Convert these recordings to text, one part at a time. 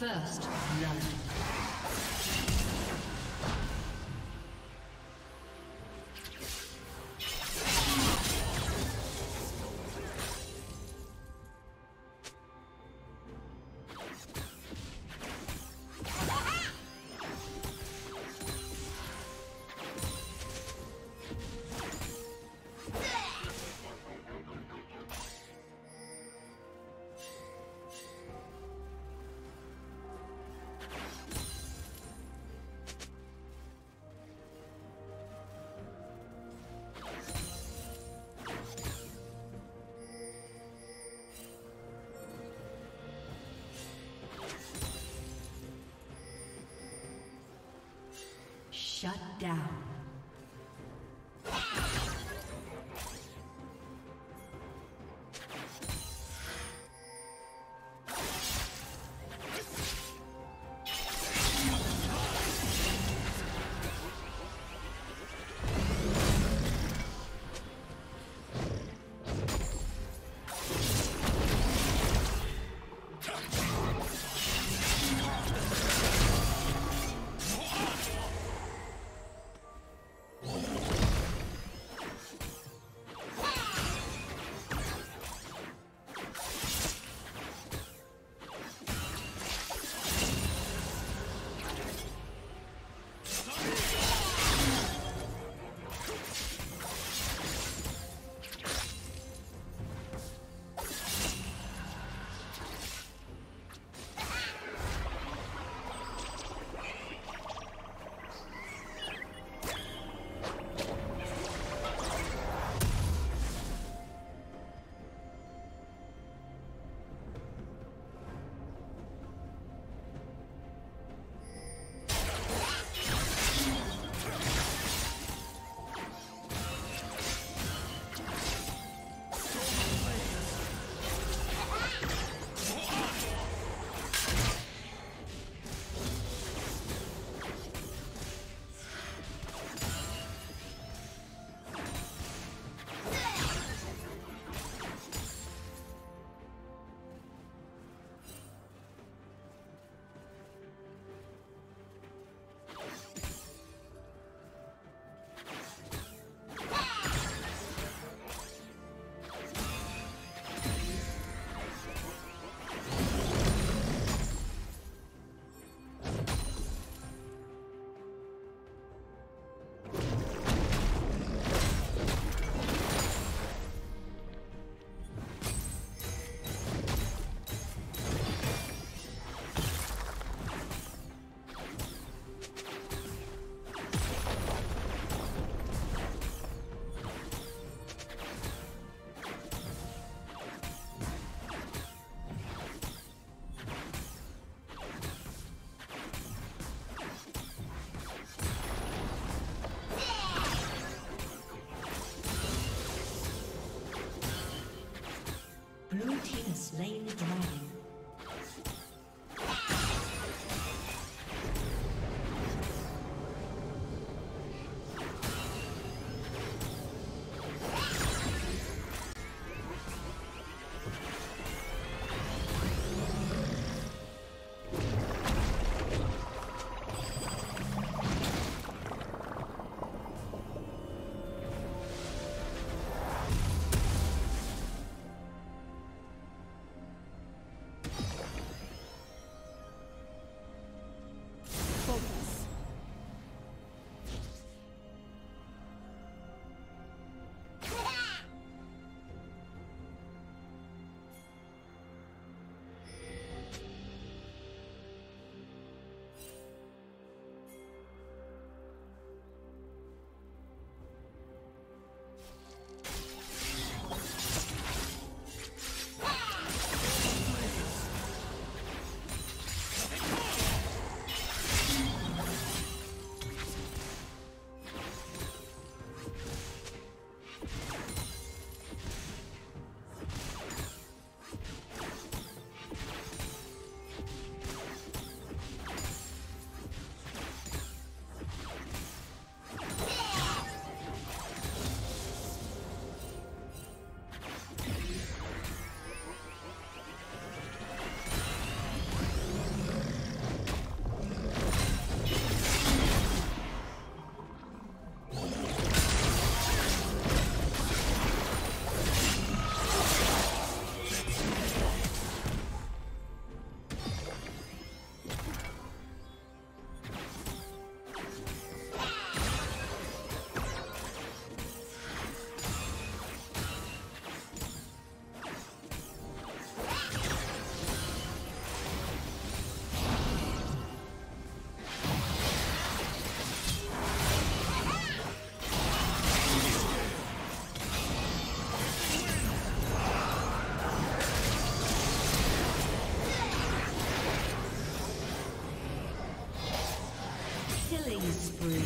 First love. Shut down. breathe.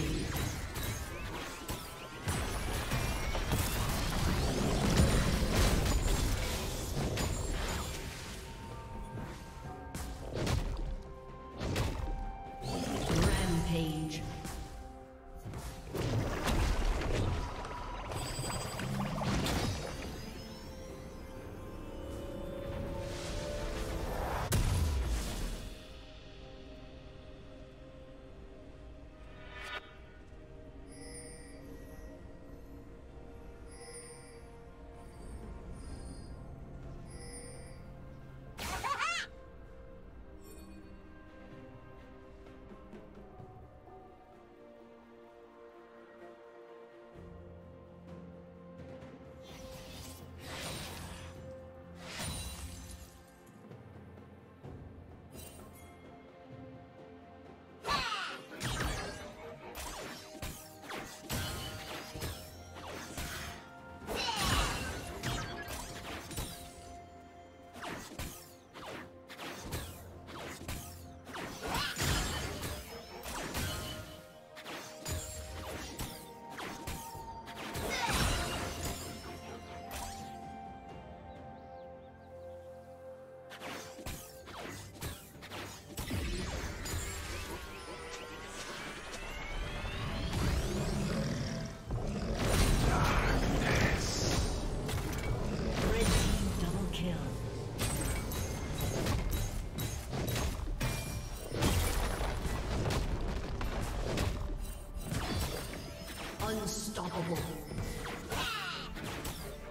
Unstoppable.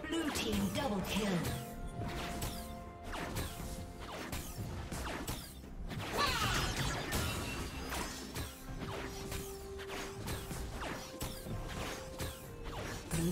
Blue team double kill. Blue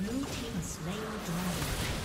Blue team slain dragon.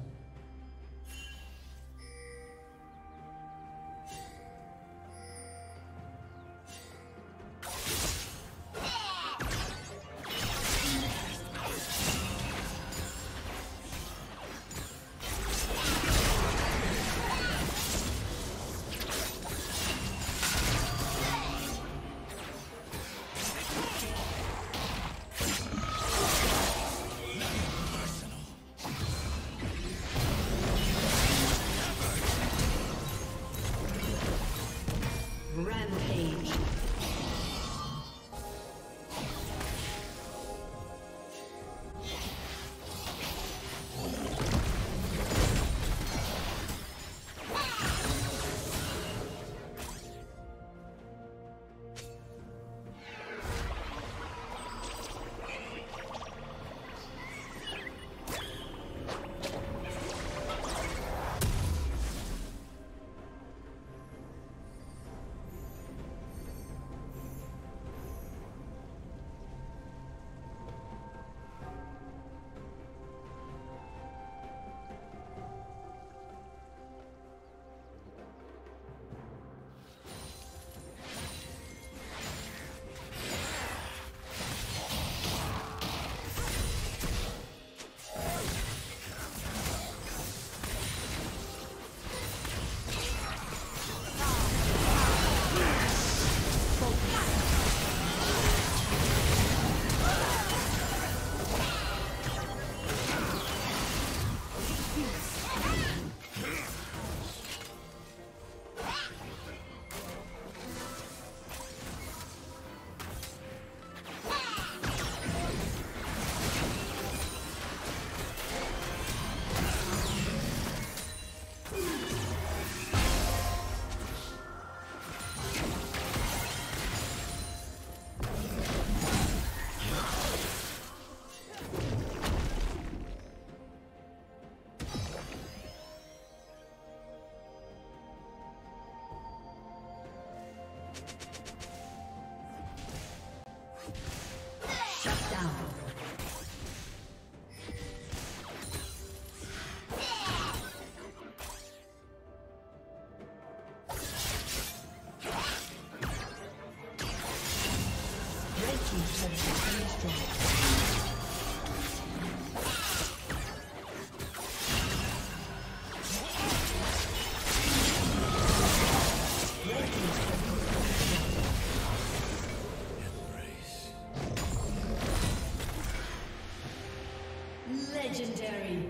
Legendary.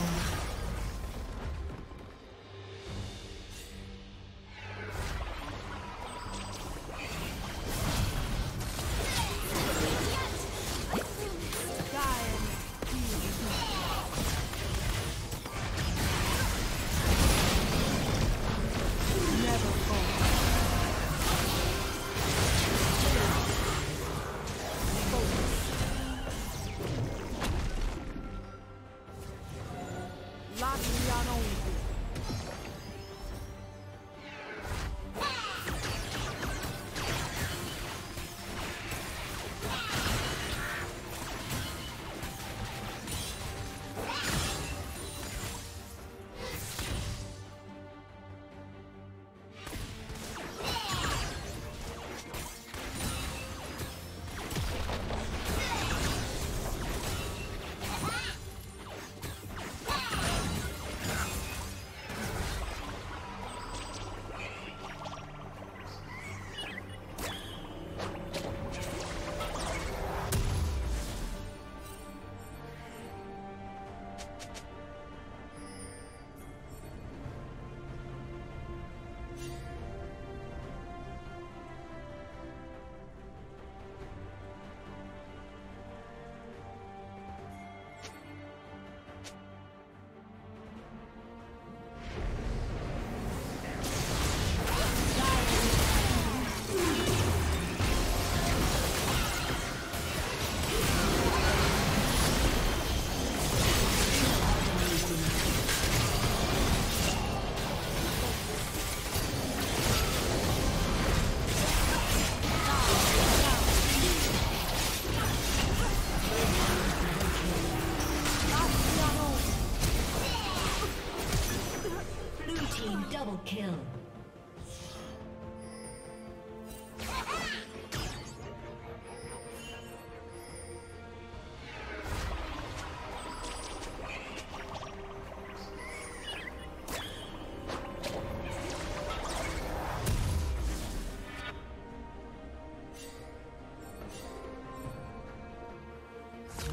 Kill.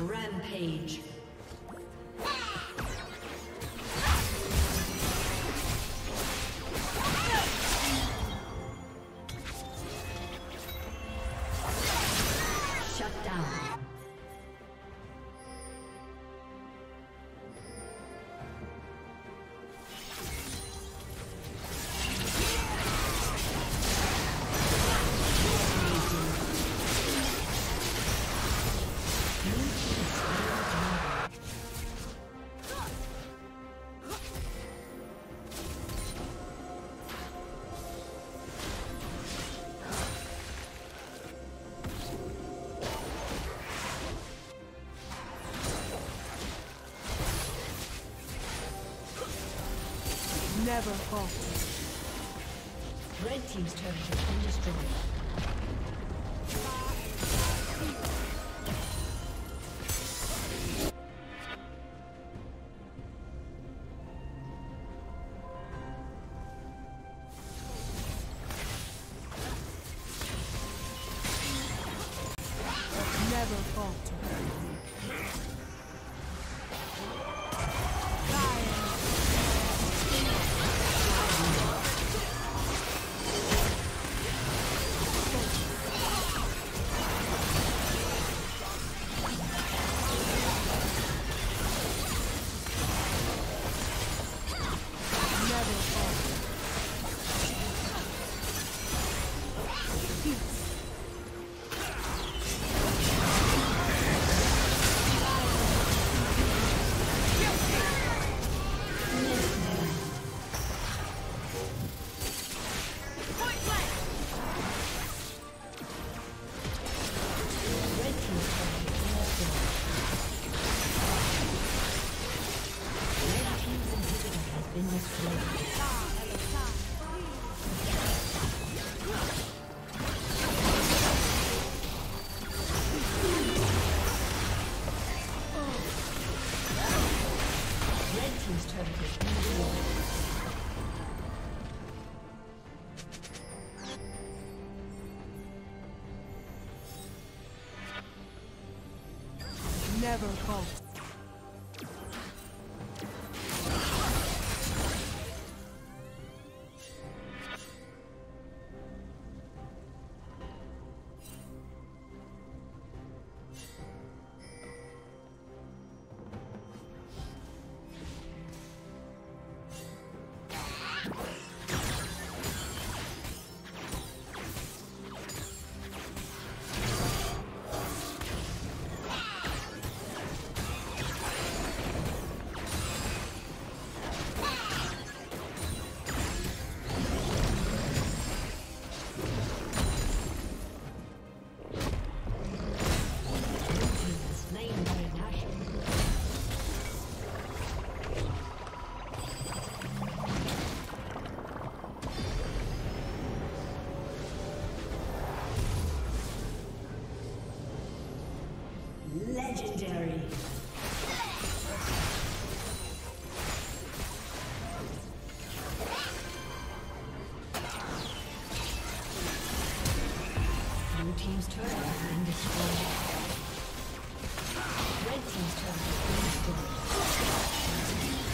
Rampage. Never fall. Red Team's turret has been destroyed. Never false. Legendary. Blue team's turret has been destroyed. Red team's turret has been destroyed.